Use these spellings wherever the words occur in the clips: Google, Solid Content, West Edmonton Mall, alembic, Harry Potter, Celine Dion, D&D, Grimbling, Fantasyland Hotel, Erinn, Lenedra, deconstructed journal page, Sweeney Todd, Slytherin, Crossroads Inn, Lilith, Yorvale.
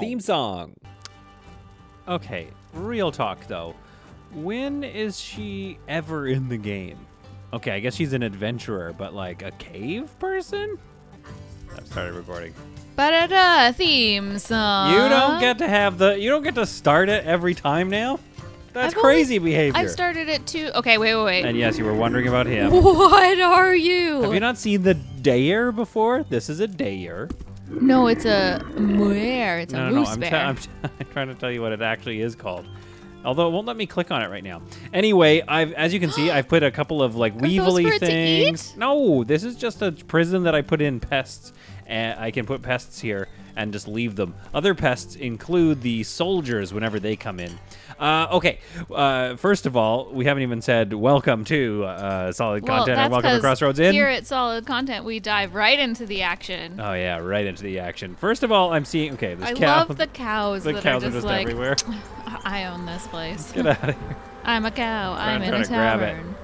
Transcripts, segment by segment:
Theme song. Okay, real talk though. When is she ever in the game? Okay, I guess she's an adventurer, but like a cave person? I've started recording. Ba-da-da, theme song. You don't get to have the, you don't get to start it every time now? That's crazy behavior. I've started it too. Okay, wait. And yes, you were wondering about him. What are you? Have you not seen the dayer before? This is a dayer. No, it's a muer. It's a moose bear. I'm trying to tell you what it actually is called. Although it won't let me click on it right now. Anyway, as you can see, I've put a couple of like weevily things. To eat? No, this is just a prison that I put in pests. And I can put pests here and just leave them. Other pests include the soldiers whenever they come in. Okay, first of all, we haven't even said welcome to Solid Content and welcome to Crossroads Inn. Here at Solid Content, we dive right into the action. Oh yeah, right into the action. First of all, I'm seeing, okay, this cow. I love the cows. The cows are just like, everywhere. I own this place. Get out of here. I'm a cow. I'm in a tavern.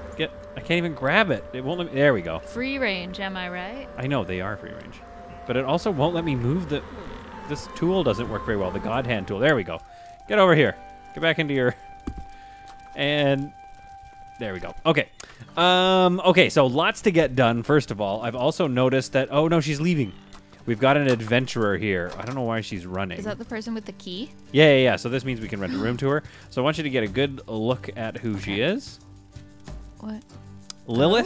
I can't even grab it. It won't let me, there we go. Free range, am I right? I know, they are free range. But it also won't let me move the... This tool doesn't work very well. The God Hand tool. There we go. Get over here. Get back into your... And... There we go. Okay. Okay, so lots to get done, first of all. I've also noticed that... Oh, no, she's leaving. We've got an adventurer here. I don't know why she's running. Is that the person with the key? Yeah. So this means we can rent a room to her. So I want you to get a good look at who she is. What? Lilith.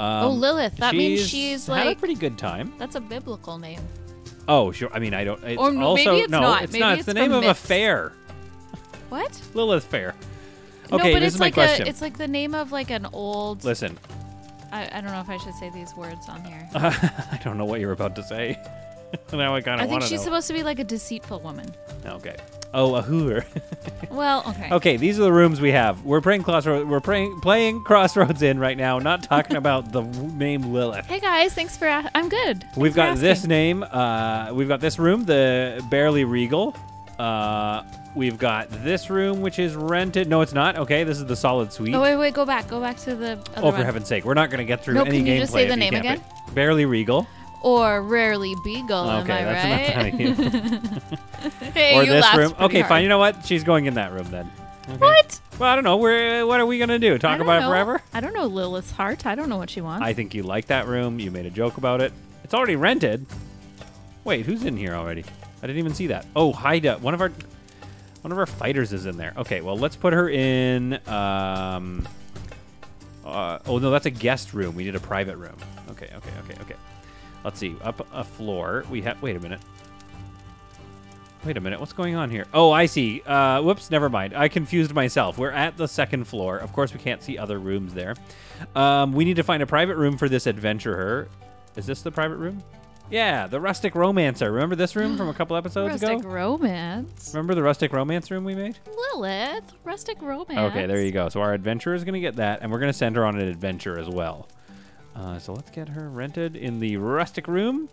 Oh. Lilith. That means she's like... had a pretty good time. That's a biblical name. Oh, sure. I mean, I don't... It's or also, maybe it's no, not. It's maybe not. It's the name myths. Of a fair. What? Lilith Fair. Okay, no, this is my like question. It's like the name of like an old... Listen. I don't know if I should say these words on here. I don't know what you're about to say. Now I kind of want to know. I think she's supposed to be like a deceitful woman. Okay. Oh, a hooer. Well, okay. Okay, these are the rooms we have. We're playing Crossroads. We're playing Crossroads Inn right now. Not talking about the name Lilith. Hey guys, thanks for. I'm good. We've got this name. We've got this room, the Barely Regal. We've got this room, which is rented. No, it's not. Okay, this is the Solid Suite. Oh wait, go back. Go back to the. Other oh, for one. Heaven's sake, we're not going to get through any gameplay. No, can you just say the name again? Barely Regal. Or Rarely Beagle, okay, am I right? Okay, that's enough. Hey, or you this room. Okay, hard. Fine. You know what? She's going in that room then. Okay. What? Well, I don't know. What are we going to do? Talk about it forever? I don't know Lilith's heart. I don't know what she wants. I think you like that room. You made a joke about it. It's already rented. Wait, who's in here already? I didn't even see that. Oh, Haida. One of our fighters is in there. Okay, well, let's put her in... oh, no, that's a guest room. We need a private room. Okay. Let's see, up a floor, we have, wait a minute, what's going on here? Oh, I see, whoops, never mind, I confused myself. We're at the second floor. Of course, we can't see other rooms there. We need to find a private room for this adventurer. Is this the private room? Yeah, the Rustic Romancer. Remember this room from a couple episodes ago? Rustic Romance? Remember the Rustic Romance room we made? Lilith, Rustic Romance. Okay, there you go. So our adventurer is gonna get that, and we're gonna send her on an adventure as well. So let's get her rented in the Rustic Room,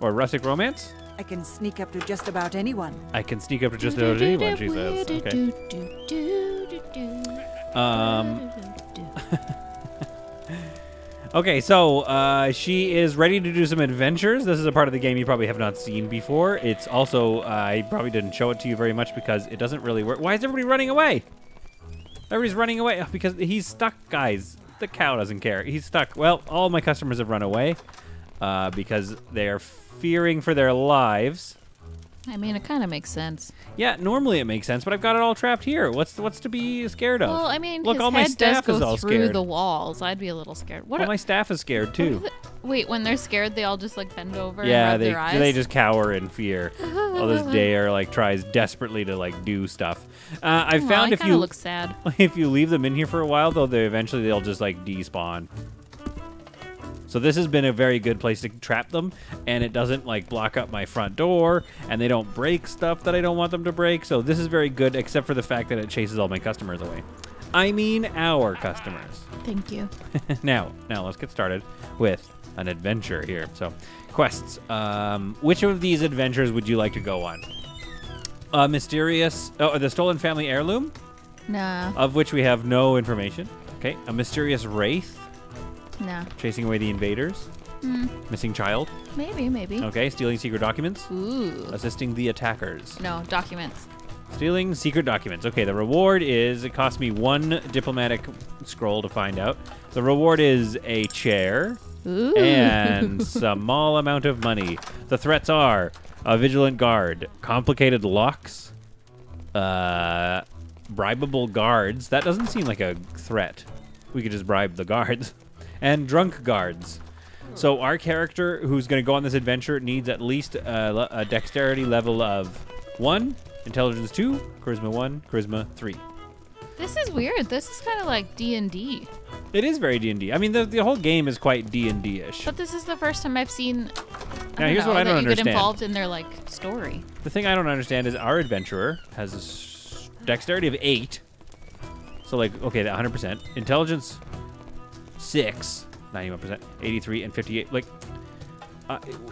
or Rustic Romance. I can sneak up to just about anyone. She says. Okay. Okay, so she is ready to do some adventures. This is a part of the game you probably have not seen before. It's also, I probably didn't show it to you very much because it doesn't really work. Why is everybody running away? Everybody's running away because he's stuck, guys. The cow doesn't care. He's stuck. Well, all my customers have run away because they are fearing for their lives. I mean, it kind of makes sense. Yeah, normally it makes sense, but I've got it all trapped here. What's to be scared of? Well, I mean, look, all my staff is all scared. His head does go through the walls. I'd be a little scared. What? All my staff is scared too. Wait, when they're scared, they all just like bend over. Yeah, and rub their eyes? Yeah, they just cower in fear. All this dayer like tries desperately to like do stuff. I found if you look sad. If you leave them in here for a while, though, they'll just like despawn. So this has been a very good place to trap them, and it doesn't like block up my front door, and they don't break stuff that I don't want them to break. So this is very good, except for the fact that it chases all my customers away. I mean our customers. Thank you. Now let's get started with an adventure here. So quests, which of these adventures would you like to go on? The stolen family heirloom? Nah. Of which we have no information. Okay, a mysterious wraith? Nah. Chasing away the invaders. Missing child? Maybe, maybe. Okay, stealing secret documents? Ooh. Assisting the attackers? No, documents. Stealing secret documents. Okay, the reward is, it cost me one diplomatic scroll to find out. The reward is a chair. Ooh. And small amount of money. The threats are a vigilant guard, complicated locks, bribable guards. That doesn't seem like a threat. We could just bribe the guards. And drunk guards. So our character who's going to go on this adventure needs at least a dexterity level of 1, intelligence 2, charisma 1, charisma 3. This is weird. This is kind of like D&D. It is very D&D. I mean, the whole game is quite D&D-ish. But this is the first time I've seen. Now, here's what I don't understand. You get involved in their like story. The thing I don't understand is our adventurer has a dexterity of 8. So like, okay, 100%. Intelligence 6. 91%, 83, and 58. Like,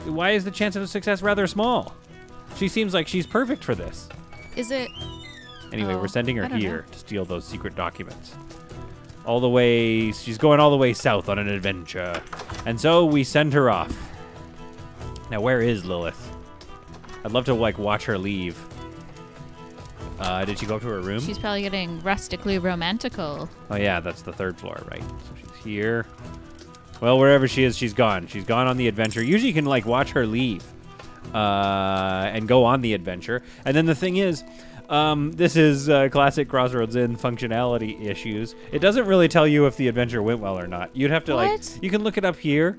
why is the chance of success rather small? She seems like she's perfect for this. Is it? Anyway, we're sending her here to steal those secret documents. All the way, she's going all the way south on an adventure. And so we send her off. Now, where is Lilith? I'd love to, like, watch her leave. Did she go up to her room? She's probably getting rustically romantical. Oh, yeah, that's the 3rd floor, right? So she's here. Well, wherever she is, she's gone. She's gone on the adventure. Usually you can, like, watch her leave and go on the adventure. And then the thing is, this is classic Crossroads Inn functionality issues. It doesn't really tell you if the adventure went well or not. You'd have to, like, you can look it up here.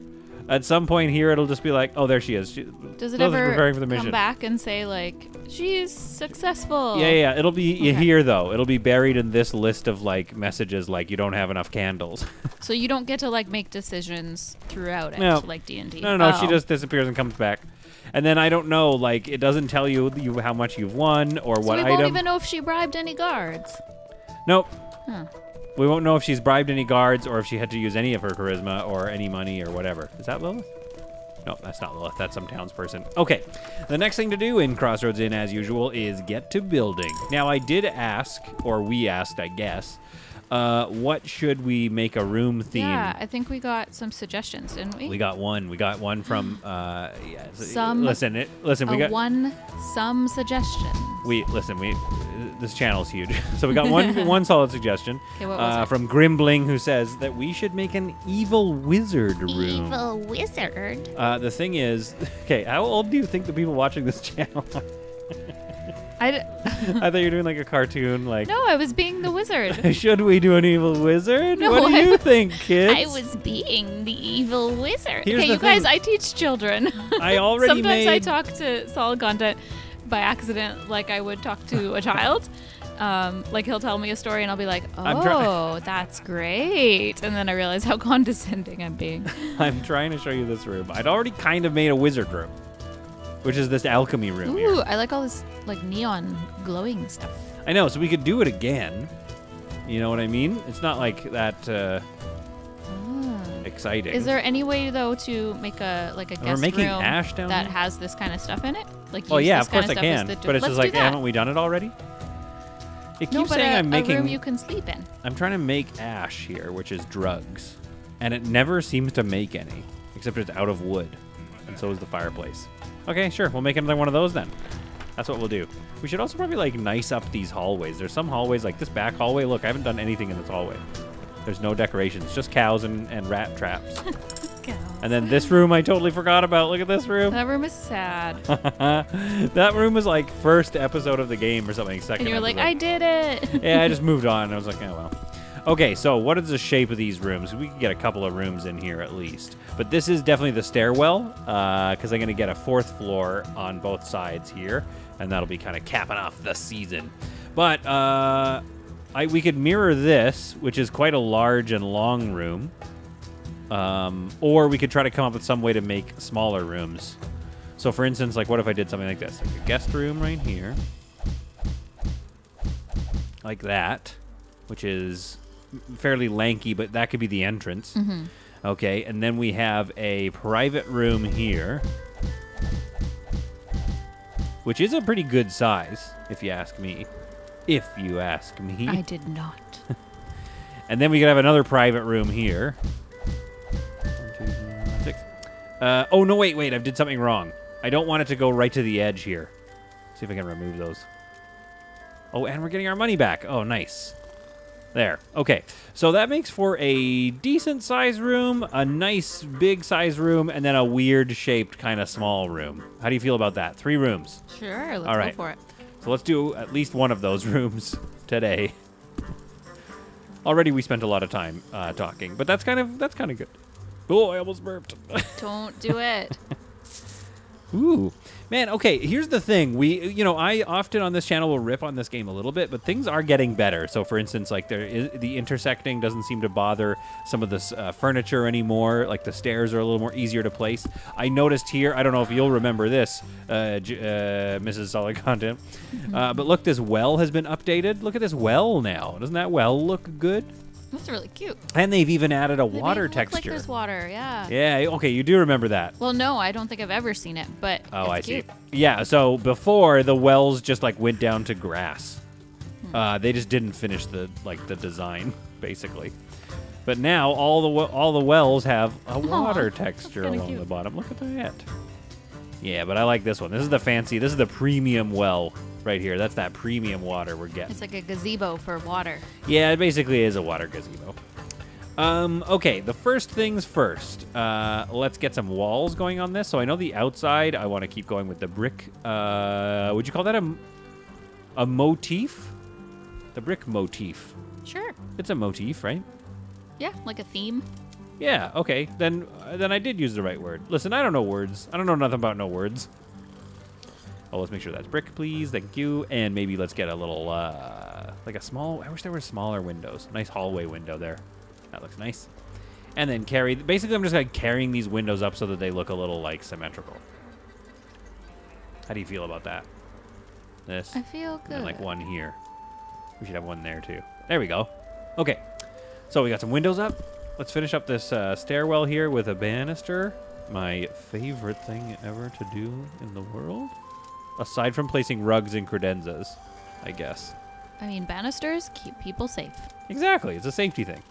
At some point here, it'll just be like, oh, there she is. Does it ever come back and say, like, she's successful? Yeah, yeah. It'll be here, though. It'll be buried in this list of, like, messages, like, you don't have enough candles. So you don't get to, like, make decisions throughout it, no. Like D&D. No, no, no. Oh. She just disappears and comes back. And then I don't know, like, it doesn't tell you, how much you've won or what item. We won't even know if she bribed any guards. Nope. Huh. We won't know if she's bribed any guards or if she had to use any of her charisma or any money or whatever. Is that Lilith? No, that's not Lilith. That's some townsperson. Okay. The next thing to do in Crossroads Inn, as usual, is get to building. Now, I did ask, or we asked, I guess, what should we make a room theme? Yeah, I think we got some suggestions, didn't we? We got one. We got one from... yeah, some... Listen, we got... Some suggestions. This channel's huge. So we got one solid suggestion from Grimbling, who says that we should make an evil wizard room. Evil wizard? The thing is, okay, how old do you think the people watching this channel are? I thought you were doing like a cartoon. Like, no, I was being the wizard. Should we do an evil wizard? No, what do you think, kids? I was being the evil wizard. Here's okay, you guys, I teach children. I already sometimes I talk to Solid Content by accident, like I would talk to a child. Like he'll tell me a story and I'll be like, oh, that's great. And then I realize how condescending I'm being. I'm trying to show you this room. I'd already kind of made a wizard room, which is this alchemy room. Ooh, here. I like all this like neon glowing stuff. I know, so we could do it again. You know what I mean? It's not like that exciting. Is there any way though to make a like a guest room ash down that has this kind of stuff in it? Like, oh yeah, of course I can. But it's just like, haven't we done it already? It keeps saying I'm making a room you can sleep in. I'm trying to make ash here, which is drugs, and it never seems to make any, except it's out of wood, and so is the fireplace. Okay, sure, we'll make another one of those then. That's what we'll do. We should also probably like nice up these hallways. There's some hallways like this back hallway. Look, I haven't done anything in this hallway. There's no decorations, just cows and rat traps. Cows. And then this room I totally forgot about. Look at this room. That room is sad. That room was like first episode of the game or something. Second. And you're like, I did it. Yeah, I just moved on. And I was like, oh well. Okay, so what is the shape of these rooms? We can get a couple of rooms in here at least. But this is definitely the stairwell because I'm going to get a 4th floor on both sides here. And that'll be kind of capping off the season. But... we could mirror this, which is quite a large and long room. Or we could try to come up with some way to make smaller rooms. So for instance, like what if I did something like this? Like a guest room right here. Like that, which is fairly lanky, but that could be the entrance. Mm-hmm. Okay, and then we have a private room here, which is a pretty good size, if you ask me. If you ask me. I did not. And then we could have another private room here. 1, 2, 3, 4, 5, 6. Oh, no, wait. I did something wrong. I don't want it to go right to the edge here. See if I can remove those. Oh, and we're getting our money back. Oh, nice. There. Okay. So that makes for a decent size room, a nice big size room, and then a weird shaped kind of small room. How do you feel about that? 3 rooms. Sure. Let's go for it. So let's do at least one of those rooms today. Already we spent a lot of time talking, but that's kind of good. Oh, I almost burped. Don't do it. Ooh. Man, okay, here's the thing. I often on this channel will rip on this game a little bit, but things are getting better. So, for instance, like the intersecting doesn't seem to bother some of this furniture anymore. Like the stairs are a little more easier to place. I noticed here, I don't know if you'll remember this, Mrs. Solid Content, but look, this well has been updated. Look at this well now. Doesn't that well look good? That's really cute. And they've even added a water texture. Looks like there's water, yeah. Yeah, okay, you do remember that. Well, no, I don't think I've ever seen it, but it's cute. Yeah, so before, the wells just, like, went down to grass. They just didn't finish the design, basically. But now all the wells have a water texture along the bottom. Look at that. Yeah, but I like this one. This is the fancy, this is the premium well. Right here, that's that premium water we're getting. It's like a gazebo for water. Yeah, it basically is a water gazebo. Okay, the first things first. Let's get some walls going on this. So I know the outside, I want to keep going with the brick. Would you call that a motif? The brick motif. Sure. It's a motif, right? Yeah, like a theme. Yeah, okay. Then I did use the right word. Listen, I don't know words. I don't know nothing about no words. Oh, let's make sure that's brick, please. Thank you. And maybe let's get a little, like a small, I wish there were smaller windows. Nice hallway window there. That looks nice. And then basically I'm just like carrying these windows up so that they look a little like symmetrical. How do you feel about that? This. I feel good. And like one here. We should have one there too. There we go. Okay. So we got some windows up. Let's finish up this stairwell here with a banister. My favorite thing ever to do in the world. Aside from placing rugs and credenzas, I guess. I mean, banisters keep people safe. Exactly. It's a safety thing.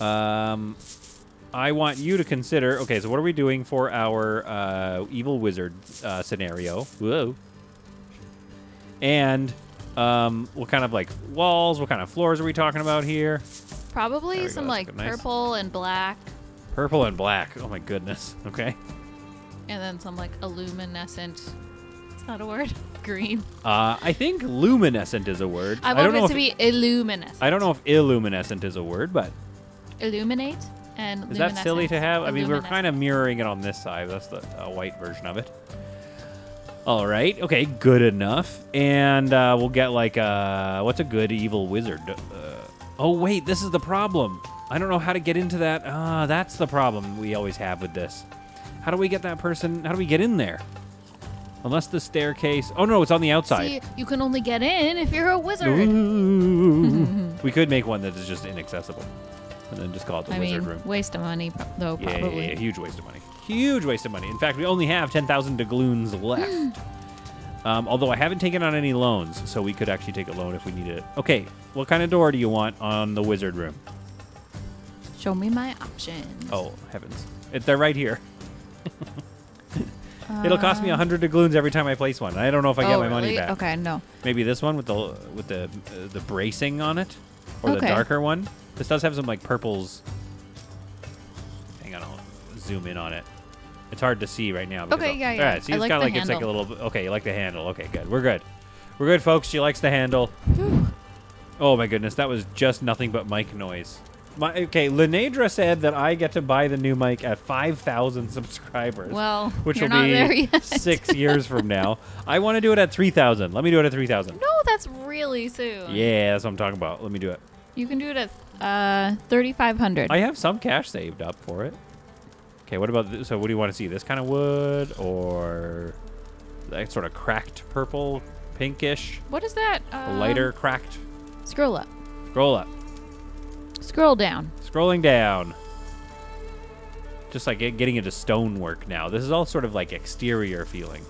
I want you to consider... Okay, so what are we doing for our evil wizard scenario? Whoa. And what kind of, like, walls, what kind of floors are we talking about here? Probably some, like, purple and black. Purple and black. Oh, my goodness. Okay. And then some, like, illuminescent... Not a word. Green. I think luminescent is a word. I want it to be illuminescent. I don't know if illuminescent is a word, but illuminate and is that silly to have? I mean, we're kind of mirroring it on this side. That's the white version of it. All right. Okay. Good enough. And we'll get like what's a good evil wizard? Oh wait, this is the problem. I don't know how to get into that. That's the problem we always have with this. How do we get that person? How do we get in there? Unless the staircase... Oh, no, it's on the outside. See, you can only get in if you're a wizard. We could make one that is just inaccessible. And then just call it the wizard room. Waste of money, though, probably. Yeah, huge waste of money. Huge waste of money. In fact, we only have 10,000 doubloons left. Although I haven't taken on any loans, so we could actually take a loan if we needed it. Okay, what kind of door do you want on the wizard room? Show me my options. Oh, heavens. They're right here. It'll cost me 100 doubloons every time I place one. I don't know if I get my money back. Okay, no. Maybe this one with the bracing on it, or the darker one. This does have some like purples. Hang on, I'll zoom in on it. It's hard to see right now. Okay, yeah. All right, see, it's got like a little. Okay, you like the handle. Okay, good. We're good. We're good, folks. She likes the handle. Whew. Oh my goodness, that was just nothing but mic noise. Okay, Lenedra said that I get to buy the new mic at 5,000 subscribers. Well, which will be 6 years from now. I want to do it at 3,000. Let me do it at 3,000. No, that's really soon. Yeah, that's what I'm talking about. Let me do it. You can do it at 3,500. I have some cash saved up for it. Okay, what about this? So what do you want to see? This kind of wood or that sort of cracked purple, pinkish? What is that? Lighter cracked. Scroll up. Scroll up. Scroll down. Scrolling down. Just like getting into stonework now. This is all sort of like exterior feeling.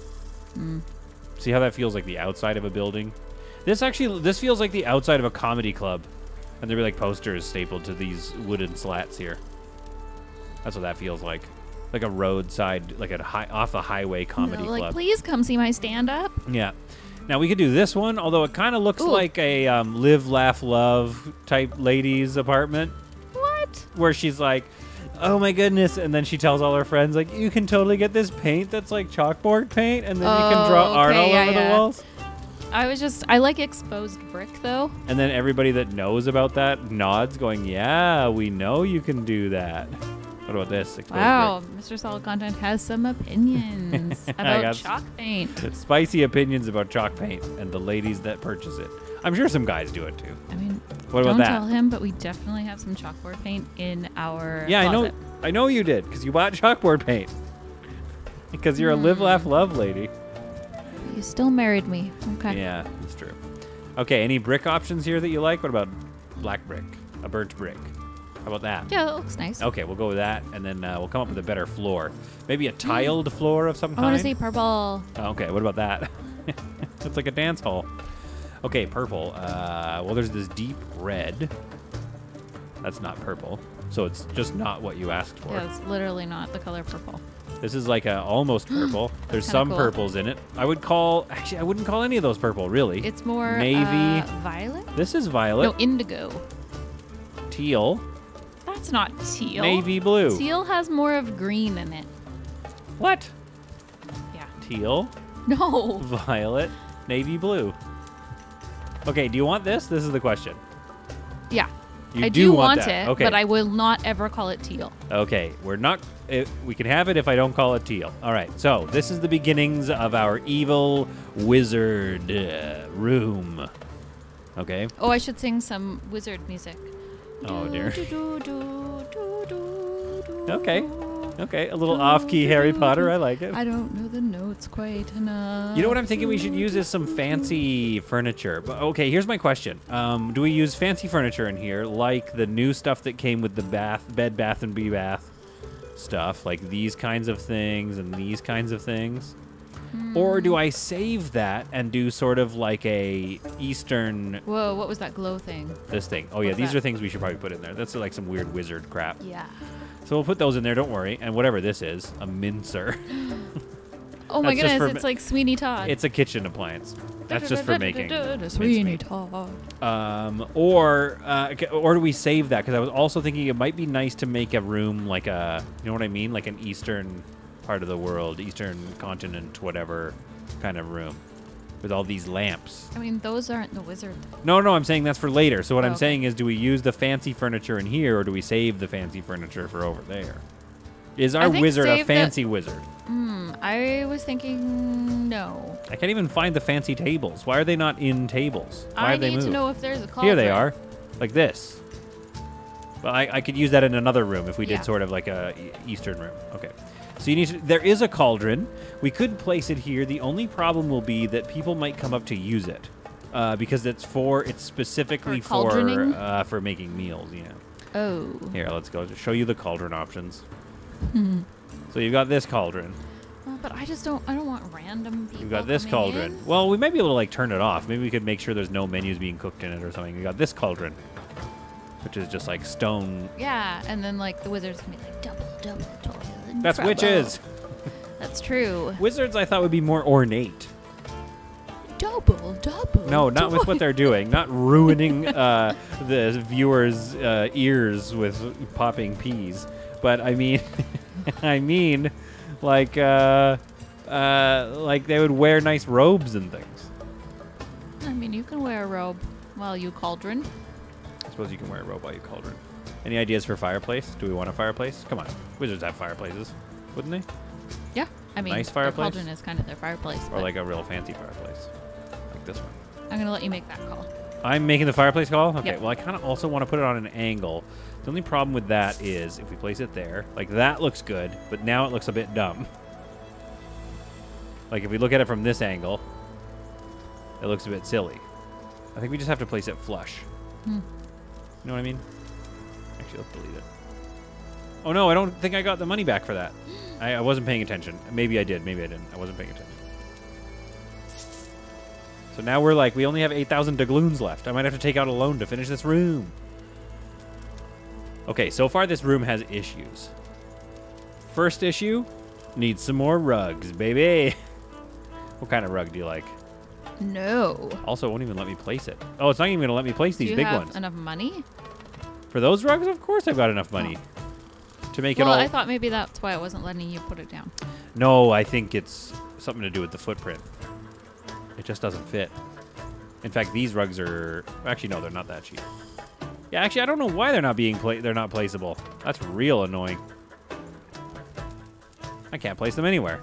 See how that feels like the outside of a building? This feels like the outside of a comedy club. And there'd be like posters stapled to these wooden slats here. That's what that feels like. like a roadside, like a off the highway comedy club. Like, please come see my stand up. Yeah. Now we could do this one, although it kind of looks like a live, laugh, love type lady's apartment. What? Where she's like, oh my goodness, and then she tells all her friends, like, you can totally get this paint that's like chalkboard paint, and then you can draw art all over the walls. I like exposed brick though. And then everybody that knows about that nods, going, yeah, we know you can do that. What about this? Wow, Mr. Solid Content has some opinions about chalk paint. Spicy opinions about chalk paint and the ladies that purchase it. I'm sure some guys do it too. I mean, what about that? Don't tell him, but we definitely have some chalkboard paint in our closet. I know you did, because you bought chalkboard paint. Because you're a live, laugh, love lady. You still married me. Okay. Yeah, that's true. Okay, any brick options here that you like? What about black brick? A birch brick? How about that? Yeah, that looks nice. Okay, we'll go with that, and then we'll come up with a better floor. Maybe a tiled floor of some kind? I want to say purple. Oh, okay, what about that? It's like a dance hall. Okay, purple. Well, there's this deep red. That's not purple, so it's just not what you asked for. Yeah, it's literally not the color purple. This is like a almost purple. There's some purples in it. I wouldn't call any of those purple, really. It's more navy. Violet? This is violet. No, indigo. Teal. That's not teal. Navy blue. Teal has more of green in it. What? Yeah. Teal. No. Violet. Navy blue. Okay, do you want this? This is the question. Yeah. You I do want it, okay. But I will not ever call it teal. Okay, we're not... we can have it if I don't call it teal. All right, so this is the beginnings of our evil wizard room. Okay. Oh, I should sing some wizard music. Oh, dear. Okay. Okay, a little off-key Harry Potter. I like it. I don't know the notes quite enough. You know what I'm thinking we should use is some fancy furniture. But okay, here's my question. Do we use fancy furniture in here, like the new stuff that came with the Bed Bath & Bee Bath stuff, like these kinds of things and these kinds of things? Or do I save that and do sort of like a Eastern... Whoa, what was that glow thing? This thing. Oh, yeah, these are things we should probably put in there. That's like some weird wizard crap. Yeah. So we'll put those in there, don't worry. And whatever this is, a mincer. Oh my goodness, it's like Sweeney Todd. It's a kitchen appliance. That's just for making. Sweeney Todd. Or do we save that? Because I was also thinking it might be nice to make a room like a... You know what I mean? Like an Eastern... part of the world, Eastern continent, whatever kind of room with all these lamps. I mean, those aren't the wizard. No, I'm saying that's for later. So what I'm saying is, do we use the fancy furniture in here or do we save the fancy furniture for over there? Is our wizard a fancy wizard? I was thinking no. I can't even find the fancy tables. Why are they not in tables? Why are they moved? I need to know if there's a closet. Here they are, like this. Well, I could use that in another room if we did sort of like a Eastern room. Okay. So you need to, there is a cauldron. We could place it here. The only problem will be that people might come up to use it because it's specifically for making meals. Yeah. Oh. Here, let's go. Just show you the cauldron options. So you've got this cauldron. But I don't want random people. You've got this cauldron. In. Well, we might be able to like turn it off. Maybe we could make sure there's no menus being cooked in it or something. We got this cauldron, which is just like stone. Yeah, and then like the wizards can be like double toilet. That's trouble. Witches. That's true. Wizards, I thought, would be more ornate. Double. No, not with what they're doing. Not ruining the viewers' ears with popping peas. But I mean, like they would wear nice robes and things. I mean, you can wear a robe while you cauldron. I suppose you can wear a robe while you cauldron. Any ideas for fireplace? Do we want a fireplace? Come on. Wizards have fireplaces, wouldn't they? Yeah. I mean, nice fireplace. The cauldron is kind of their fireplace. Or like a real fancy fireplace, like this one. I'm going to let you make that call. I'm making the fireplace call? Okay. Yep. Well, I kind of also want to put it on an angle. The only problem with that is if we place it there, like that looks good, but now it looks a bit dumb. Like if we look at it from this angle, it looks a bit silly. I think we just have to place it flush. You know what I mean? You'll believe it. Oh no, I don't think I got the money back for that. I wasn't paying attention. Maybe I did, maybe I didn't. I wasn't paying attention. So now we're like, we only have 8,000 doubloons left. I might have to take out a loan to finish this room. Okay, so far this room has issues. First issue, need some more rugs, baby. What kind of rug do you like? No. Also, it won't even let me place it. Oh, it's not even going to let me place these big ones. Do you have enough money? For those rugs, of course I've got enough money. Oh. To make it all... Well, I thought maybe that's why it wasn't letting you put it down. No, I think it's something to do with the footprint. It just doesn't fit. In fact, these rugs are... Actually, no, they're not that cheap. Yeah, actually, I don't know why they're not being placeable. That's real annoying. I can't place them anywhere.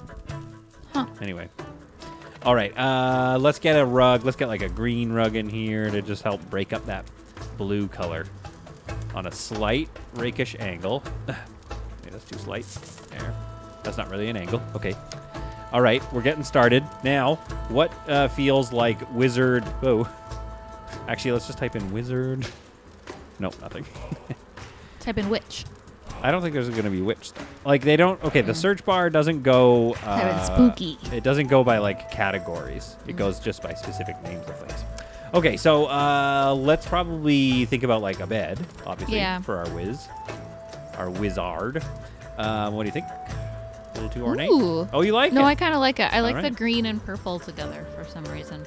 Huh. Anyway. All right, let's get a rug. Let's get like a green rug in here to just help break up that blue color on a slight rakish angle. Yeah, that's too slight. There. That's not really an angle. Okay. All right, we're getting started. Now, what feels like wizard... Oh. Actually, let's just type in wizard. No, nothing. Type in witch. I don't think there's going to be witch stuff. Like, they don't... Okay, the search bar doesn't go... spooky. It doesn't go by, like, categories. It goes just by specific names of things. Okay, so let's probably think about, like, a bed, obviously, for our whiz. Our wizard. What do you think? A little too ornate? Ooh. Oh, you like it? No, I kind of like it. I like the green and purple together for some reason.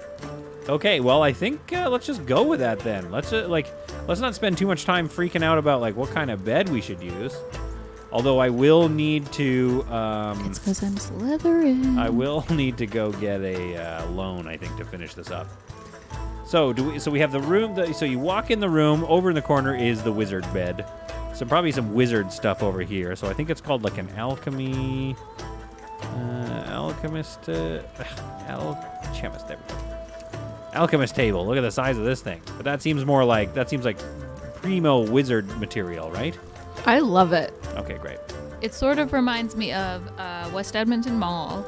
Okay, well, I think let's just go with that then. Let's let's not spend too much time freaking out about like what kind of bed we should use. Although I will need to. It's because I'm Slytherin. I will need to go get a loan, I think, to finish this up. So do we? So we have the room. So you walk in the room. Over in the corner is the wizard bed. So probably some wizard stuff over here. So I think it's called like an alchemy, alchemist. There we go. Alchemist table. Look at the size of this thing. But that seems more like, that seems like primo wizard material, right? I love it. Okay, great. It sort of reminds me of West Edmonton Mall,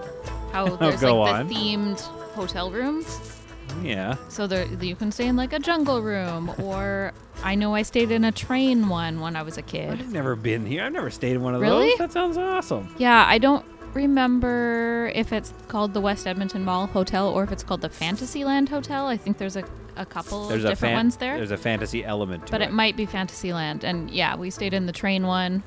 how there's like the themed hotel rooms. Yeah. So there, you can stay in like a jungle room, or I know I stayed in a train one when I was a kid. I've never been here. I've never stayed in one of those. That sounds awesome. Yeah, I don't remember if it's called the West Edmonton Mall Hotel or if it's called the Fantasyland Hotel. I think there's a couple different ones there. There's a fantasy element to it. But it might be Fantasyland. And yeah, we stayed in the train one.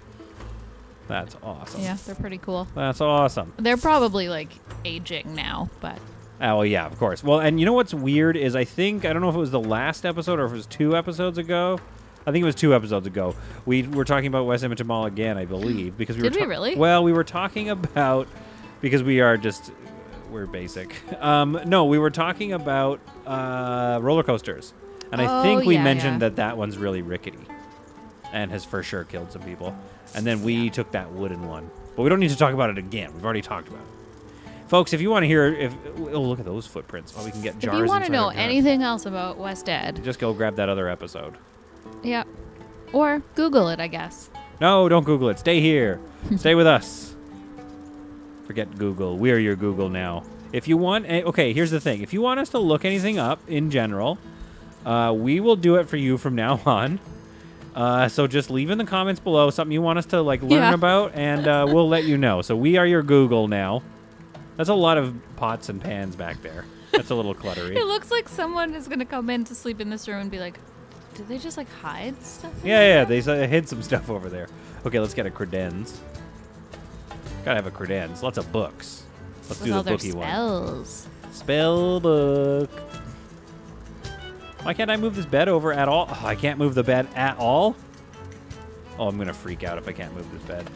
That's awesome. Yeah, they're pretty cool. That's awesome. They're probably like aging now, but... Oh, yeah, of course. Well, and you know what's weird is I think, I don't know if it was the last episode or if it was 2 episodes ago. I think it was 2 episodes ago. We were talking about West Edmonton Mall again, I believe, because we were Well, we were talking about because we are just we're basic. No, we were talking about roller coasters, and I think we mentioned that that one's really rickety, and has for sure killed some people. And then we took that wooden one, but we don't need to talk about it again. We've already talked about it. Folks, if you want to hear, look at those footprints. Oh, we can get jars. If you want to know anything else about West Ed, just go grab that other episode. Yeah. Or Google it, I guess. No, don't Google it. Stay here. Stay with us. Forget Google. We're your Google now. If you want... Okay, here's the thing. If you want us to look anything up in general, we will do it for you from now on. So just leave in the comments below something you want us to like learn about, and we'll let you know. So we are your Google now. That's a lot of pots and pans back there. That's a little cluttery. It looks like someone is going to come in to sleep in this room and be like... Did they just, like, hide stuff? Yeah, they hid some stuff over there. Okay, let's get a credenz. Gotta have a credenz. Lots of books. Let's do the bookie one. Spell book. Why can't I move this bed over at all? Oh, I can't move the bed at all? Oh, I'm gonna freak out if I can't move this bed.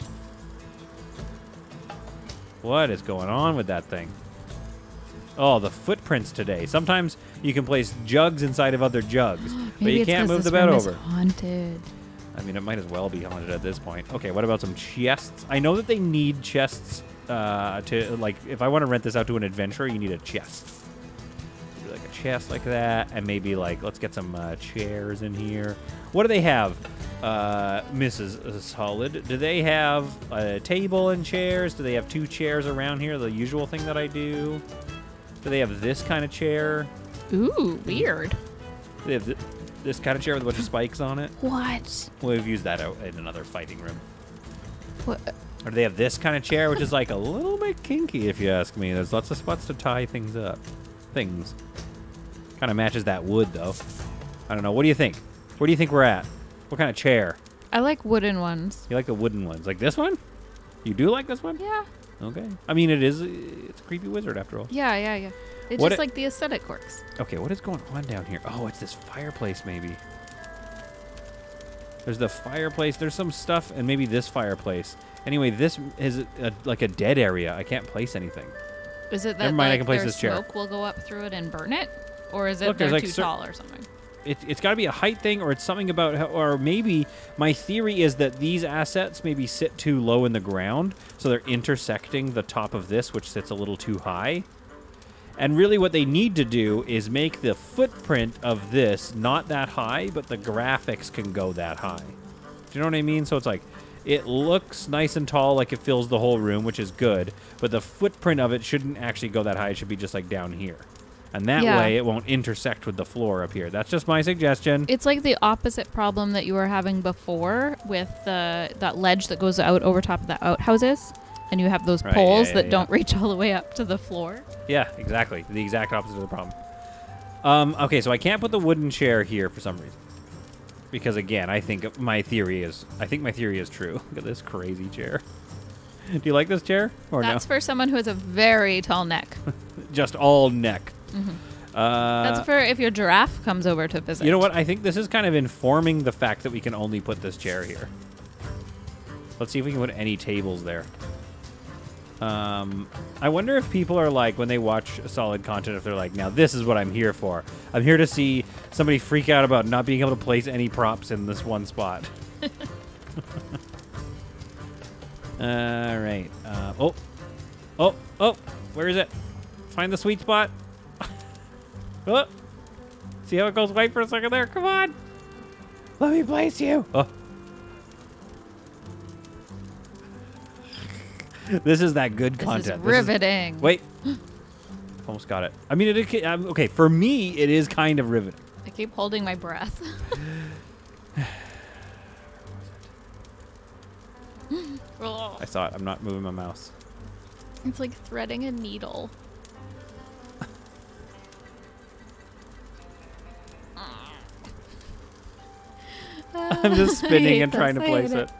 What is going on with that thing? Oh, the footprints today. Sometimes you can place jugs inside of other jugs, but you can't move the bed over. Haunted. I mean, it might as well be haunted at this point. Okay, what about some chests? I know that they need chests to, like, if I want to rent this out to an adventurer, you need a chest. Maybe like a chest like that, and maybe, like, let's get some chairs in here. What do they have, Mrs. Solid? Do they have a table and chairs? Do they have 2 chairs around here, the usual thing that I do? Do they have this kind of chair? Ooh, weird. They have this kind of chair with a bunch of spikes on it. What? Well, we've used that out in another fighting room. What? Or do they have this kind of chair, which is like a little bit kinky, if you ask me. There's lots of spots to tie things up. Things. Kind of matches that wood, though. I don't know. What do you think? Where do you think we're at? What kind of chair? I like wooden ones. You like the wooden ones? Like this one? You do like this one? Yeah. Okay. I mean, it's a creepy wizard after all. Yeah, yeah, yeah. It's just like the aesthetic works. Okay, what is going on down here? Oh, it's this fireplace maybe. There's the fireplace. There's some stuff, and maybe this fireplace. Anyway, this is like a dead area. I can't place anything. Is it that Never mind, like, I can place this chair. Smoke will go up through it and burn it? Or is it Look, they're like too tall or something? It's got to be a height thing, or it's something about how, or maybe my theory is that these assets maybe sit too low in the ground, so they're intersecting the top of this, which sits a little too high. And really what they need to do is make the footprint of this not that high, but the graphics can go that high. Do you know what I mean? So it's like, it looks nice and tall, like it fills the whole room, which is good, but the footprint of it shouldn't actually go that high. It should be just like down here. And that way it won't intersect with the floor up here. That's just my suggestion. It's like the opposite problem that you were having before with that ledge that goes out over top of the outhouses. And you have those poles that don't reach all the way up to the floor. Yeah, exactly. The exact opposite of the problem. Okay, so I can't put the wooden chair here for some reason. Because again, I think my theory is true. Look at this crazy chair. Do you like this chair or no? That's for someone who has a very tall neck. Just all neck. Mm-hmm. That's for if your giraffe comes over to visit. You know what? I think this is kind of informing the fact that we can only put this chair here. Let's see if we can put any tables there. I wonder if people are like, when they watch Solid Content, if they're like, now this is what I'm here for. I'm here to see somebody freak out about not being able to place any props in this one spot. All right. Oh, where is it? Find the sweet spot. Oh, see how it goes white for a second there? Come on. Let me place you. Oh. This is that good content. This is riveting. Wait. Almost got it. I mean, okay, for me, it is kind of riveting. I keep holding my breath. I saw it. I'm not moving my mouse. It's like threading a needle. I'm just spinning and trying to place it.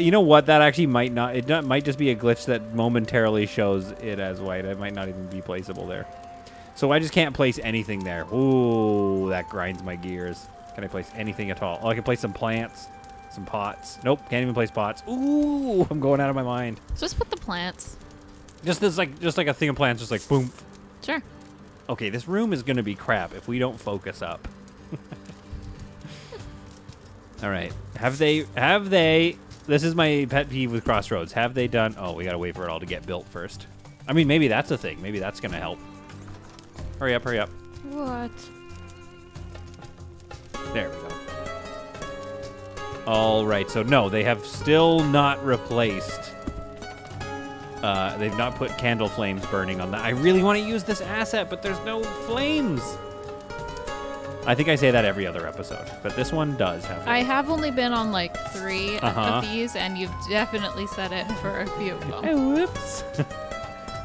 You know what? That actually might not. It might just be a glitch that momentarily shows it as white. It might not even be placeable there. So I just can't place anything there. Ooh, that grinds my gears. Can I place anything at all? Oh, I can place some plants, some pots. Nope, can't even place pots. Ooh, I'm going out of my mind. So just put the plants. Just like a thing of plants, just like boom. Sure. Okay, this room is gonna be crap if we don't focus up. All right. Have they? This is my pet peeve with Crossroads. Have they done... Oh, we got to wait for it all to get built first. I mean, maybe that's a thing. Maybe that's going to help. Hurry up, hurry up. What? There we go. All right, so no, they have still not replaced... they've not put candle flames burning on that. I really want to use this asset, but there's no flames. I think I say that every other episode, but this one does have it. I have only been on like 3 of these, and you've definitely said it for a few of them. Oh, whoops.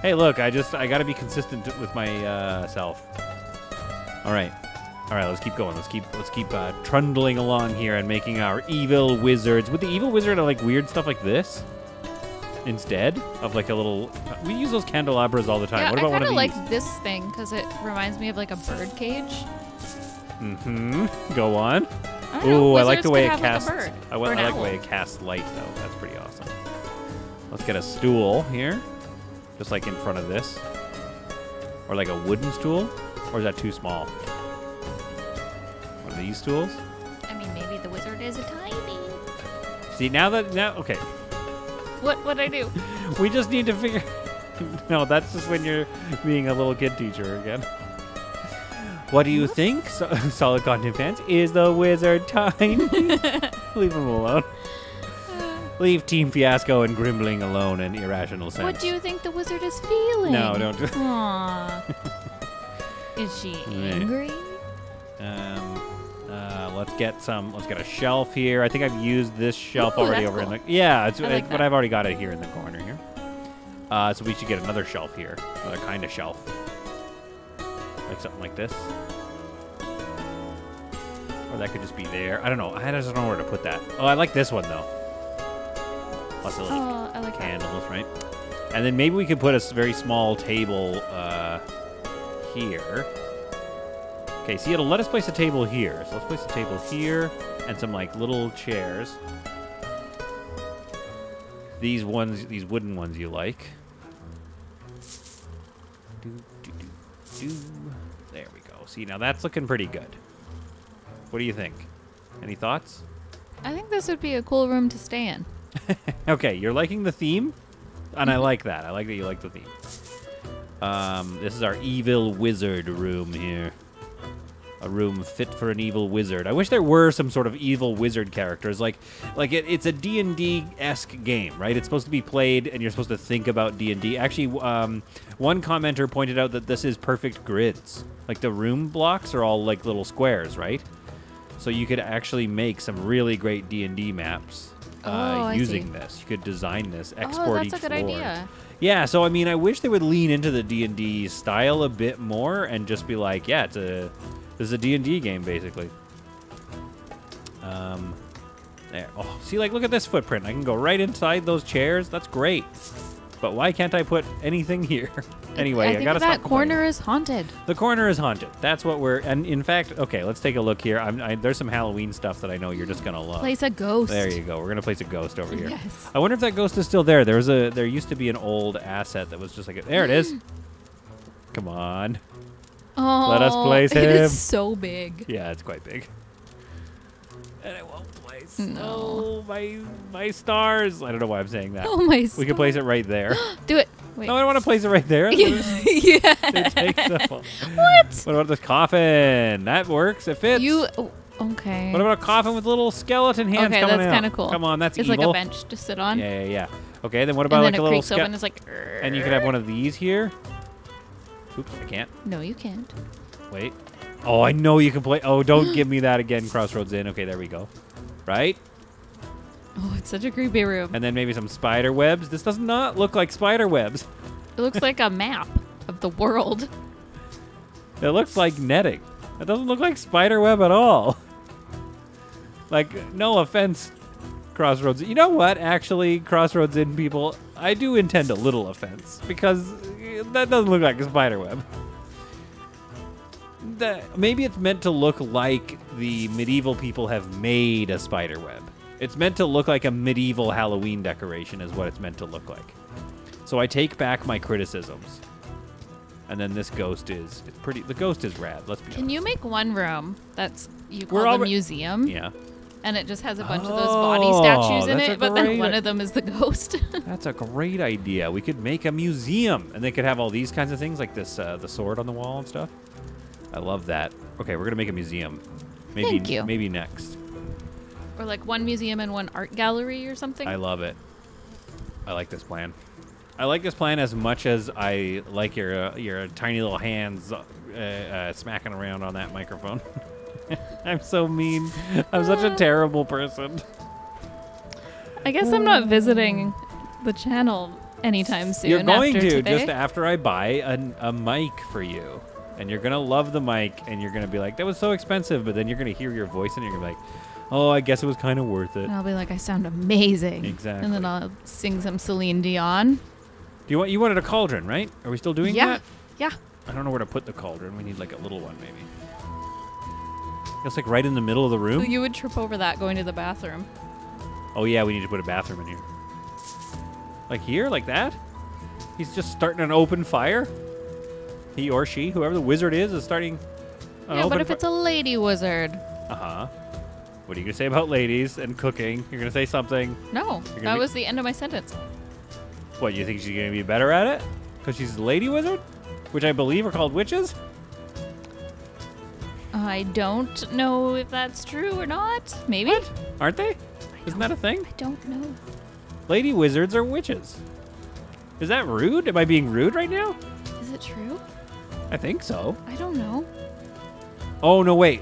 Hey, look, I got to be consistent with my self. All right, let's keep going. Let's keep trundling along here and making our evil wizards. Would the evil wizard have like weird stuff like this instead of like a little? We use those candelabras all the time. Yeah, what about one of these? I kind of like this thing because it reminds me of like a bird cage. Mm-hmm. Go on. Ooh, I like the way it casts. I like the way it casts light, though. That's pretty awesome. Let's get a stool here, just like in front of this, or like a wooden stool, or is that too small? One of these stools. I mean, maybe the wizard is a tiny. See now. Okay. What I do? We just need to figure. No, that's just when you're being a little kid teacher again. What do you think, Solid Content fans? Is the wizard tiny? Leave him alone. Leave Team Fiasco and Grimbling alone in irrational sense. What do you think the wizard is feeling? No, don't do that. Is she angry? Let's get a shelf here. I think I've used this shelf already over cool. in the... Yeah, it's, like but I've already got it here in the corner here. So we should get another shelf here. Another kind of shelf. Like something like this. Or that could just be there. I don't know. I just don't know where to put that. Oh, I like this one, though. Lots of like candles, right? And then maybe we could put a very small table here. Okay, so it'll let us place a table here. So let's place a table here and some like little chairs. These ones, these wooden ones you like. There we go. See, now that's looking pretty good. What do you think? Any thoughts? I think this would be a cool room to stay in. Okay, you're liking the theme? And I like that. I like that you like the theme. This is our evil wizard room here. A room fit for an evil wizard. I wish there were some sort of evil wizard characters. Like it's a D&D-esque game, right? It's supposed to be played, and you're supposed to think about D&D. Actually, one commenter pointed out that this is perfect grids. Like, the room blocks are all, like, little squares, right? So you could actually make some really great D&D maps using this. You could design this, export each floor. Oh, that's a good idea. Yeah, so, I mean, I wish they would lean into the D&D style a bit more and just be like, yeah, it's a... This is a D&D game, basically. There. Oh, see, like, look at this footprint. I can go right inside those chairs. That's great. But why can't I put anything here? Anyway, I gotta stop. That corner is haunted. The corner is haunted. That's what we're. And in fact, okay, let's take a look here. There's some Halloween stuff that I know you're just gonna love. Place a ghost. There you go. We're gonna place a ghost over here. Yes. I wonder if that ghost is still there. There used to be an old asset that was just like a, there it is. Come on. Oh, let us place him. It is so big. Yeah, it's quite big. And I won't place. No. Oh, my stars. I don't know why I'm saying that. Oh, my stars. We can place it right there. Do it. Wait. No, I don't want to place it right there. Yeah. It takes up all. What? What about the coffin? That works. It fits. Okay. What about a coffin with little skeleton hands coming out? Okay, that's kind of cool. Come on, that's evil. It's like a bench to sit on. Yeah, yeah, yeah. Okay, then what about like a little skeleton? It's like. And you could have one of these here. Oops, I can't. No, you can't. Wait. Oh, I know you can play. Oh, don't give me that again, Crossroads Inn. Okay, there we go. Right? Oh, it's such a creepy room. And then maybe some spider webs. This does not look like spider webs. It looks like a map of the world. It looks like netting. It doesn't look like spider web at all. Like, no offense, Crossroads. You know what? Actually, Crossroads Inn people, I do intend a little offense because that doesn't look like a spider web. Maybe it's meant to look like the medieval people have made a spider web. It's meant to look like a medieval Halloween decoration is what it's meant to look like. So I take back my criticisms. And then this ghost is pretty. The ghost is rad. Let's be honest. Can you make one room that's you call the museum? Yeah. And it just has a bunch of those body statues in it, but then one of them is the ghost. That's a great idea. We could make a museum, and they could have all these kinds of things, like this, the sword on the wall and stuff. I love that. Okay, we're gonna make a museum. Maybe, thank you. Maybe next. Or like one museum and one art gallery or something. I love it. I like this plan. I like this plan as much as I like your tiny little hands smacking around on that microphone. I'm so mean. I'm such a terrible person. I guess I'm not visiting the channel anytime soon. You're going after to today. Just after I buy a mic for you. And you're going to love the mic and you're going to be like, that was so expensive. But then you're going to hear your voice and you're going to be like, oh, I guess it was kind of worth it. And I'll be like, I sound amazing. Exactly. And then I'll sing some Celine Dion. You wanted a cauldron, right? Are we still doing that? Yeah. I don't know where to put the cauldron. We need like a little one maybe. It's like right in the middle of the room. So you would trip over that going to the bathroom. Oh yeah, we need to put a bathroom in here. Like here, like that? He's just starting an open fire. He or she, whoever the wizard is starting an open fire. Yeah, but if it's a lady wizard. Uh-huh. What are you going to say about ladies and cooking? You're going to say something? No, that was the end of my sentence. What, you think she's going to be better at it? Because she's a lady wizard? Which I believe are called witches? I don't know if that's true or not. Maybe. What? Aren't they? Isn't that a thing? I don't know. Lady wizards are witches. Is that rude? Am I being rude right now? Is it true? I think so. I don't know. Oh, no, wait. I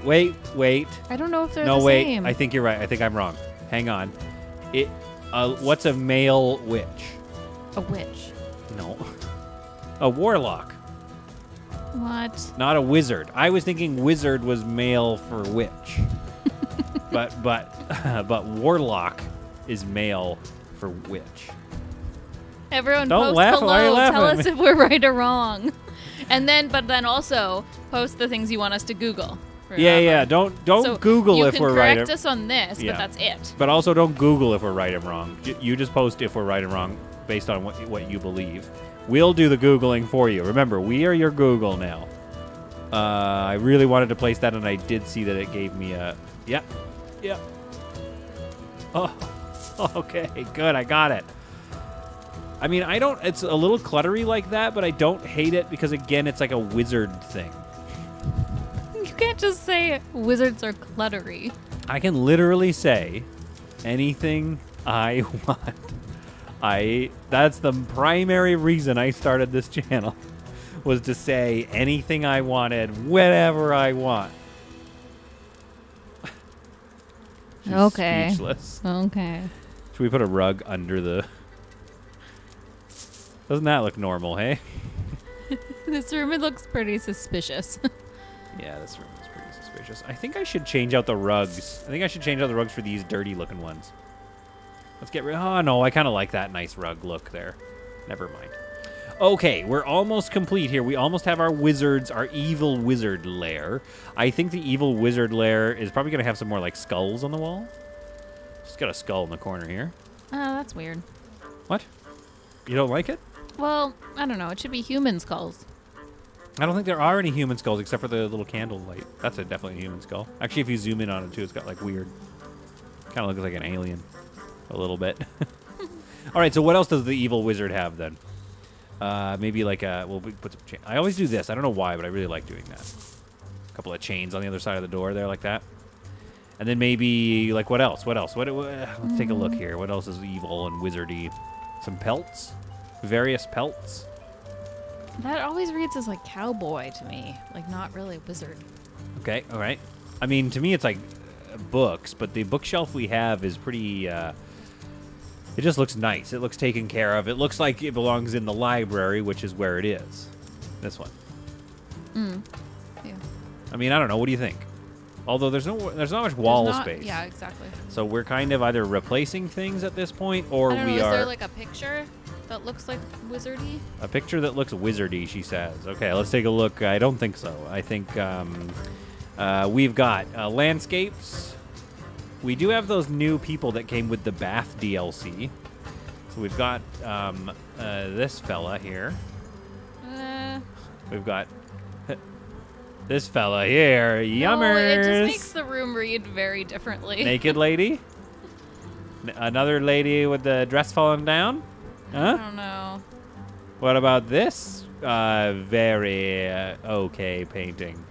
don't know if they're the same. No, wait. I think you're right. I think I'm wrong. Hang on. What's a male witch? A witch. No. A warlock. What? Not a wizard. I was thinking wizard was male for witch, but warlock is male for which. Everyone post hello, tell us if we're right or wrong. And then, but then also post the things you want us to Google. Remember? Yeah. Don't so Google if we're right. You can correct us on this, yeah. But that's it. But also don't Google if we're right and wrong. You just post if we're right and wrong based on what you believe. We'll do the Googling for you. Remember, we are your Google now. I really wanted to place that, and I did see that it gave me a... Yep. Yeah. Yep. Yeah. Oh, okay. Good. I got it. I mean, I don't... It's a little cluttery like that, but I don't hate it because, again, it's like a wizard thing. You can't just say wizards are cluttery. I can literally say anything I want. That's the primary reason I started this channel, was to say anything I wanted, whenever I want. Okay. Speechless. Okay. Should we put a rug under the... Doesn't that look normal, hey? This room, it looks pretty suspicious. Yeah, this room is pretty suspicious. I think I should change out the rugs. I think I should change out the rugs for these dirty-looking ones. Let's get rid... Oh, no, I kind of like that nice rug look there. Never mind. Okay, we're almost complete here. We almost have our wizards, our evil wizard lair. I think the evil wizard lair is probably going to have some more, like, skulls on the wall. Just got a skull in the corner here. Oh, that's weird. What? You don't like it? Well, I don't know. It should be human skulls. I don't think there are any human skulls except for the little candle light. That's definitely a human skull. Actually, if you zoom in on it, too, it's got, like, weird... Kind of looks like an alien a little bit. All right, so what else does the evil wizard have, then? Maybe like a... We'll put some chains. I always do this. I don't know why, but I really like doing that. A couple of chains on the other side of the door there like that. And then maybe like what else? What else? Let's take a look here. What else is evil and wizardy? Some pelts? Various pelts? That always reads as like cowboy to me. Like not really wizard. Okay. All right. I mean, to me it's like books, but the bookshelf we have is pretty... It just looks nice. It looks taken care of. It looks like it belongs in the library, which is where it is. This one. Mm. Yeah. I mean, I don't know. What do you think? Although there's not much wall space. Yeah, exactly. So we're kind of either replacing things at this point, or is there like a picture that looks like wizardy? A picture that looks wizardy, she says. Okay, let's take a look. I don't think so. I think we've got landscapes. We do have those new people that came with the Bath DLC. So we've got this fella here. We've got this fella here. Yummers. It just makes the room read very differently. Naked lady. Another lady with the dress falling down. Huh? I don't know. What about this? Very okay painting.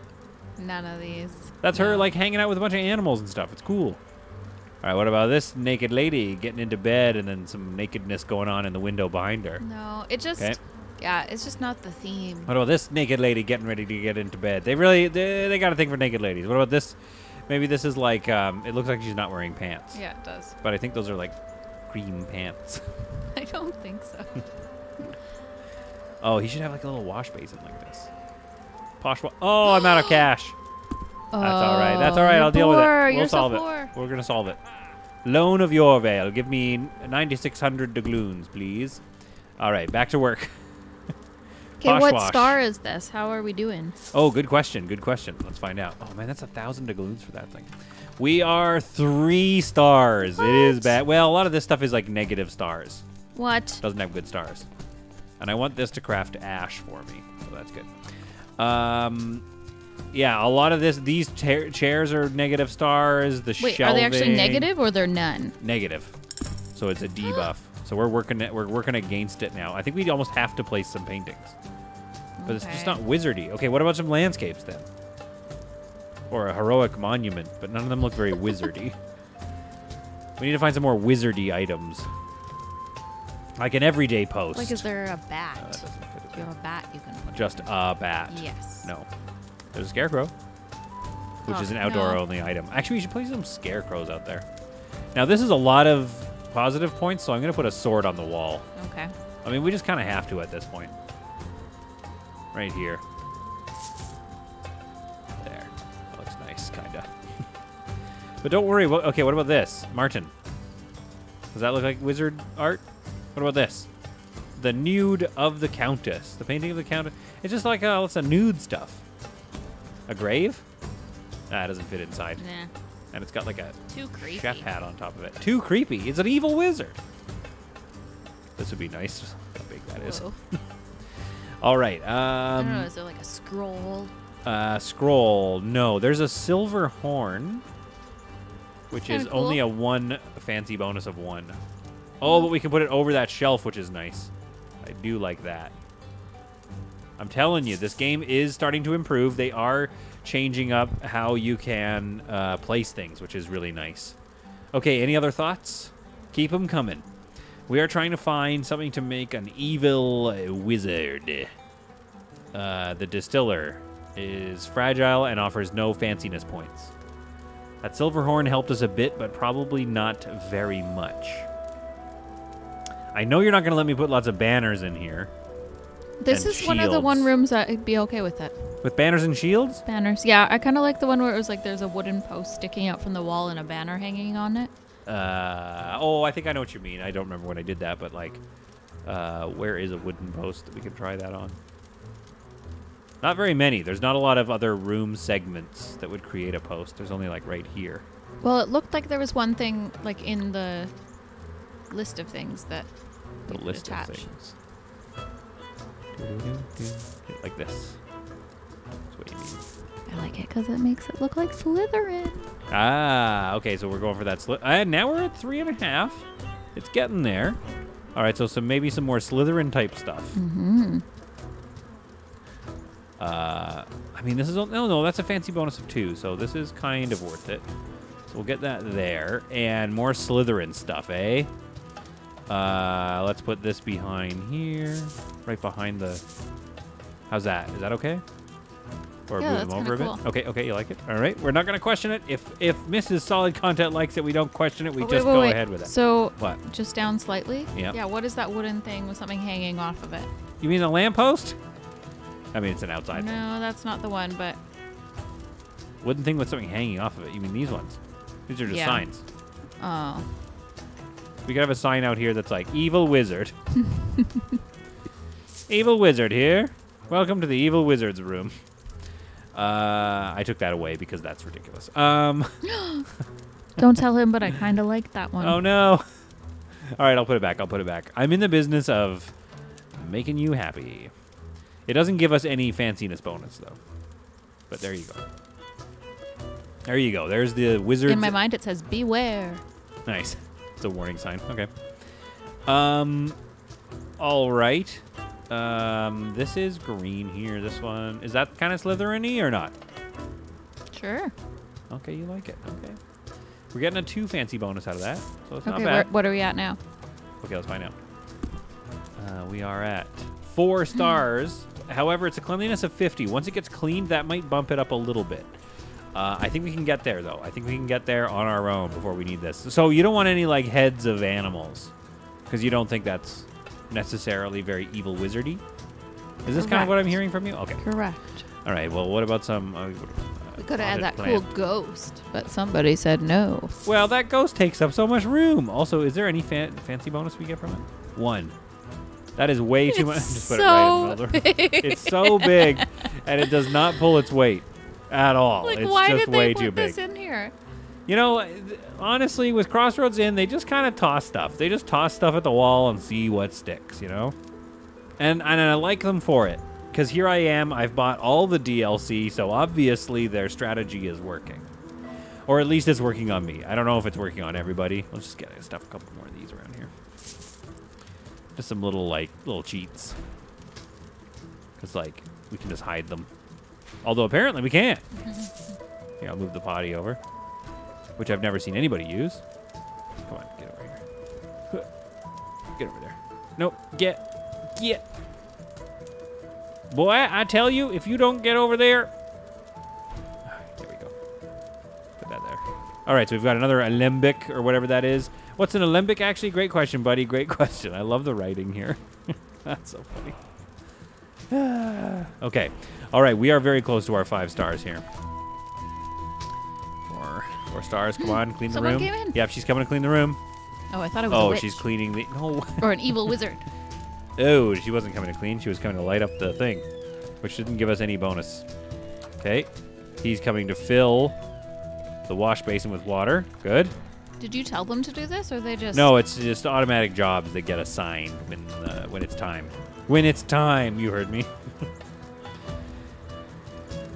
None of these. That's her like hanging out with a bunch of animals and stuff. It's cool. All right, what about this naked lady getting into bed and then some nakedness going on in the window behind her? No, it just, yeah, it's just not the theme. What about this naked lady getting ready to get into bed? They got a thing for naked ladies. What about this? Maybe this is like, it looks like she's not wearing pants. Yeah, it does. But I think those are like cream pants. I don't think so. Oh, he should have like a little wash basin like this. Posh wash. Oh, I'm out of cash. That's all right. That's all right. I'll deal with it. We'll solve it. We're gonna solve it. Loan of Yorvale. Give me 9,600 doubloons, please. All right, back to work. Okay, what star is this? How are we doing? Oh, good question. Good question. Let's find out. Oh man, that's 1,000 doubloons for that thing. We are 3 stars. What? It is bad. Well, a lot of this stuff is like negative stars. What? Doesn't have good stars. And I want this to craft ash for me, so that's good. Yeah, a lot of these chairs are negative stars. The Wait, shelving. Are they actually negative or they're none? Negative. So it's a debuff. So we're working against it now. I think we almost have to place some paintings. But it's just not wizardy. Okay, what about some landscapes then? Or a heroic monument, but none of them look very wizardy. We need to find some more wizardy items. Like an everyday post. Like, is there a bat? No, that doesn't fit. Do you have a bat you can put? Just a bat. Yes. No. There's a scarecrow, which is an outdoor-only item. Actually, we should place some scarecrows out there. Now, this is a lot of positive points, so I'm going to put a sword on the wall. Okay. I mean, we just kind of have to at this point. Right here. There. That looks nice, kind of. But don't worry. Okay, what about this? Martin. Does that look like wizard art? What about this? The nude of the Countess. The painting of the Countess. It's just like lots of nude stuff. A grave? Nah, it doesn't fit inside. Nah. And it's got like a chef hat on top of it. Too creepy. It's an evil wizard. This would be nice. How big that is. All right. I don't know. Is there like a scroll? Scroll. No. There's a silver horn, which is cool. Only a one fancy bonus of one. Oh, but we can put it over that shelf, which is nice. I do like that. I'm telling you, this game is starting to improve. They are changing up how you can place things, which is really nice. Okay, any other thoughts? Keep them coming. We are trying to find something to make an evil wizard. The distiller is fragile and offers no fanciness points. That silver horn helped us a bit, but probably not very much. I know you're not going to let me put lots of banners in here. This is shields. One of the one rooms that I'd be okay with that. With banners and shields? Banners, yeah. I kind of like the one where it was like there's a wooden post sticking out from the wall and a banner hanging on it. Oh, I think I know what you mean. I don't remember when I did that, but like, where is a wooden post that we can try that on? Not very many. There's not a lot of other room segments that would create a post. There's only like right here. Well, it looked like there was one thing like in the list of things that we could attach. The list of things. Like this. That's what you mean. I like it because it makes it look like Slytherin. Ah, okay, so we're going for that. Now we're at 3.5. It's getting there. All right, so maybe some more Slytherin type stuff. Mm-hmm. I mean, this is no, that's a fancy bonus of 2, so this is kind of worth it. So we'll get that there and more Slytherin stuff, eh? Let's put this behind here, right behind the. How's that? Is that okay? Or yeah, move them over a bit. Cool. Okay, you like it. All right, we're not gonna question it. If Mrs. Solid Content likes it, we don't question it. We just go ahead with it. So what? Just down slightly. Yeah. Yeah. What is that wooden thing with something hanging off of it? You mean a lamppost? I mean, it's an outside. No, one. That's not the one. But wooden thing with something hanging off of it. You mean these ones? These are just signs. Oh. We could have a sign out here that's like, evil wizard. Evil wizard here. Welcome to the evil wizard's room. I took that away because that's ridiculous. Don't tell him, but I kind of like that one. Oh, no. All right, I'll put it back. I'm in the business of making you happy. It doesn't give us any fanciness bonus, though. But there you go. There you go. There's the wizard. In my mind, it says, beware. Nice. It's a warning sign. Okay. All right. This is green here. This one. Is that kind of Slytherin-y or not? Sure. Okay, you like it. Okay. We're getting a 2 fancy bonus out of that, so it's not bad. What are we at now? Okay, let's find out. We are at 4 stars. However, it's a cleanliness of 50. Once it gets cleaned, that might bump it up a little bit. I think we can get there, though. I think we can get there on our own before we need this. So you don't want any, like, heads of animals because you don't think that's necessarily very evil wizardy. Is this kind of what I'm hearing from you? Okay. Correct. All right. Well, what about some... we could have had that cool ghost, but somebody said no. Well, that ghost takes up so much room. Also, is there any fancy bonus we get from it? 1. That is way too much. Just put it right in the folder. It's so big, and it does not pull its weight. At all. Like, it's why just did they way put too big. This in here? You know, honestly, with Crossroads Inn, they just kind of toss stuff. They just toss stuff at the wall and see what sticks, you know? And I like them for it. Because here I am, I've bought all the DLC, so obviously their strategy is working. Or at least it's working on me. I don't know if it's working on everybody. Let's just get stuff a couple more of these around here. Just some little cheats. Because, like, we can just hide them. Although apparently we can't. Here, I'll move the potty over, which I've never seen anybody use. Come on, get over here. Get over there. Nope, get. Boy, I tell you, if you don't get over there. There we go. Put that there. All right, so we've got another alembic or whatever that is. What's an alembic actually? Great question, buddy. Great question. I love the writing here. That's so funny. Okay. All right, we are very close to our 5 stars here. 4 stars. Come on, clean the room. Someone came in. Yep, she's coming to clean the room. Oh, I thought it was a witch. Oh, she's cleaning the... No. Or an evil wizard. Oh, she wasn't coming to clean. She was coming to light up the thing, which didn't give us any bonus. Okay. He's coming to fill the wash basin with water. Good. Did you tell them to do this, or they just... No, it's just automatic jobs that get assigned when it's time. When it's time, you heard me.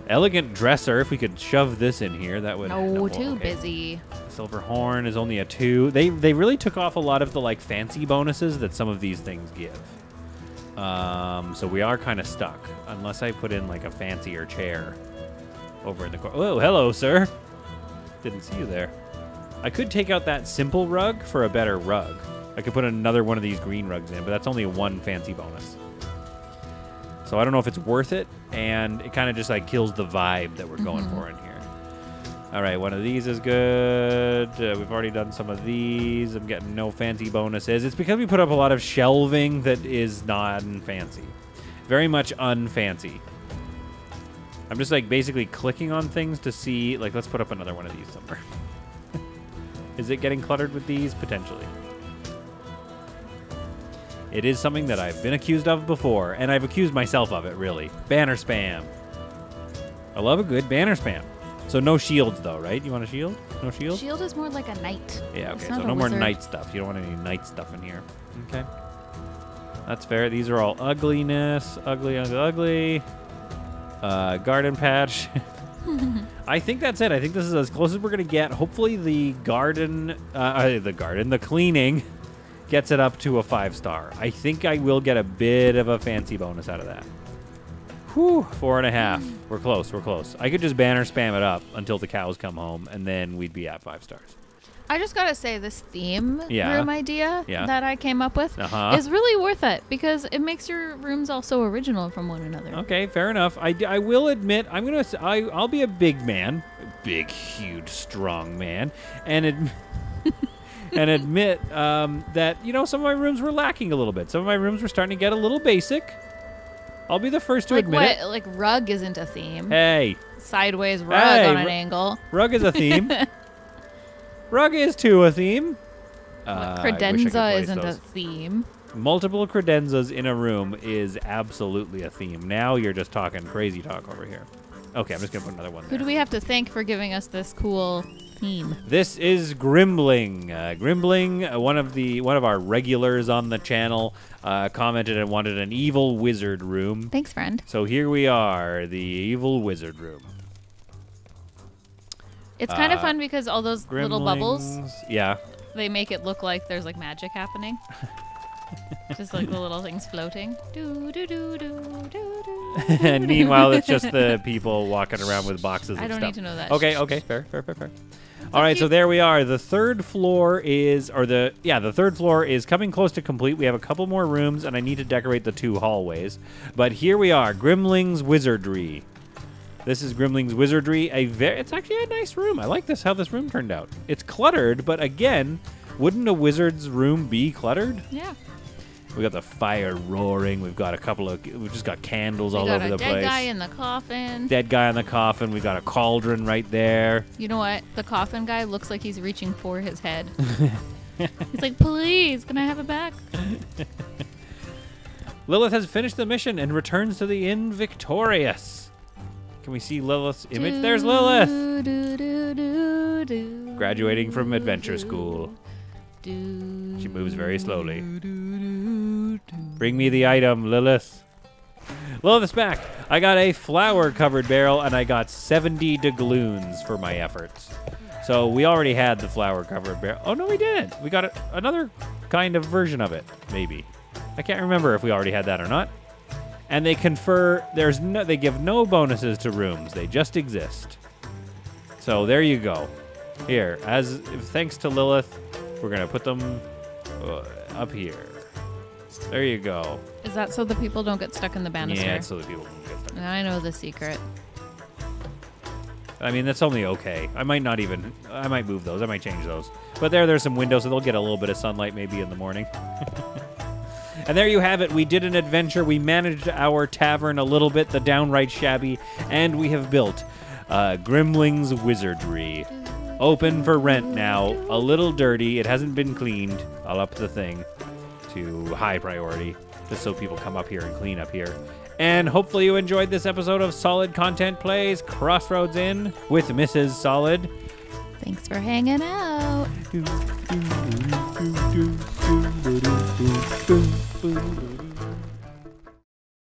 Elegant dresser. If we could shove this in here, that would... No, too busy. Silver horn is only a 2. They really took off a lot of the like fancy bonuses that some of these things give. So we are kind of stuck unless I put in like a fancier chair over in the corner. Oh, hello, sir. Didn't see you there. I could take out that simple rug for a better rug. I could put another one of these green rugs in, but that's only one fancy bonus. So I don't know if it's worth it, and it kind of just like kills the vibe that we're going for in here. All right, one of these is good. We've already done some of these. I'm getting no fancy bonuses. It's because we put up a lot of shelving that is non-fancy. Very much unfancy. I'm just like basically clicking on things to see, like let's put up another one of these somewhere. Is it getting cluttered with these? Potentially. It is something that I've been accused of before, and I've accused myself of it, really. Banner spam. I love a good banner spam. So no shields, though, right? You want a shield? No shield? Shield is more like a knight. Yeah, okay, so no more knight stuff. You don't want any knight stuff in here. Okay. That's fair. These are all ugliness. Ugly, ugly, ugly. Garden patch. I think that's it. I think this is as close as we're going to get. Hopefully the cleaning gets it up to a 5-star. I think I will get a bit of a fancy bonus out of that. Whew, 4.5. We're close, we're close. I could just banner spam it up until the cows come home, and then we'd be at 5 stars. I just gotta say, this theme room idea that I came up with is really worth it, because it makes your rooms all so original from one another. Okay, fair enough. I will admit, I'll be a big man, big, huge, strong man, and admit that, you know, some of my rooms were lacking a little bit. Some of my rooms were starting to get a little basic. I'll be the first to admit it. Like rug isn't a theme. Hey. Sideways rug on an angle. Rug is a theme. Rug is too a theme. Credenza isn't a theme. Multiple credenzas in a room is absolutely a theme. Now you're just talking crazy talk over here. Okay, I'm just going to put another one there. Who do we have to thank for giving us this cool theme? This is Grimbling. Grimbling, one of our regulars on the channel, commented and wanted an evil wizard room. Thanks, friend. So here we are, the evil wizard room. It's kind of fun because all those little bubbles, they make it look like there's like magic happening. Just like the little things floating. Do, do, do, do, do, do, and meanwhile, it's just the people walking around with boxes and stuff. I don't need to know that. Okay, okay, fair, fair, fair, fair. All right, so there we are. The third floor is, the third floor is coming close to complete. We have a couple more rooms, and I need to decorate the 2 hallways. But here we are, Grimling's Wizardry. This is Grimling's Wizardry. It's actually a nice room. I like this, how this room turned out. It's cluttered, but again, wouldn't a wizard's room be cluttered? Yeah. We got the fire roaring. We've got a couple of... We've just got candles all over the place. Dead guy in the coffin. Dead guy in the coffin. We've got a cauldron right there. You know what? The coffin guy looks like he's reaching for his head. He's like, please, can I have it back? Lilith has finished the mission and returns to the inn victorious. Can we see Lilith's image? There's Lilith! Graduating from adventure school. She moves very slowly. Bring me the item, Lilith. Lilith's back. I got a flour-covered barrel, and I got 70 doubloons for my efforts. So we already had the flour-covered barrel. Oh, no, we didn't. We got another kind of version of it, maybe. I can't remember if we already had that or not. And they confer... They give no bonuses to rooms. They just exist. So there you go. Here, thanks to Lilith, we're going to put them up here. There you go. Is that so the people don't get stuck in the banister? Yeah, so the people don't get stuck. I know the secret. I mean, that's only okay. I might move those. I might change those. But there's some windows, so they'll get a little bit of sunlight maybe in the morning. And there you have it. We did an adventure. We managed our tavern a little bit, the downright shabby, and we have built Grimling's Wizardry. open for rent now. A little dirty. It hasn't been cleaned. I'll up the thing to high priority just so people come up here and clean up here. And hopefully you enjoyed this episode of Solid Content Plays Crossroads Inn with Mrs. Solid. Thanks for hanging out.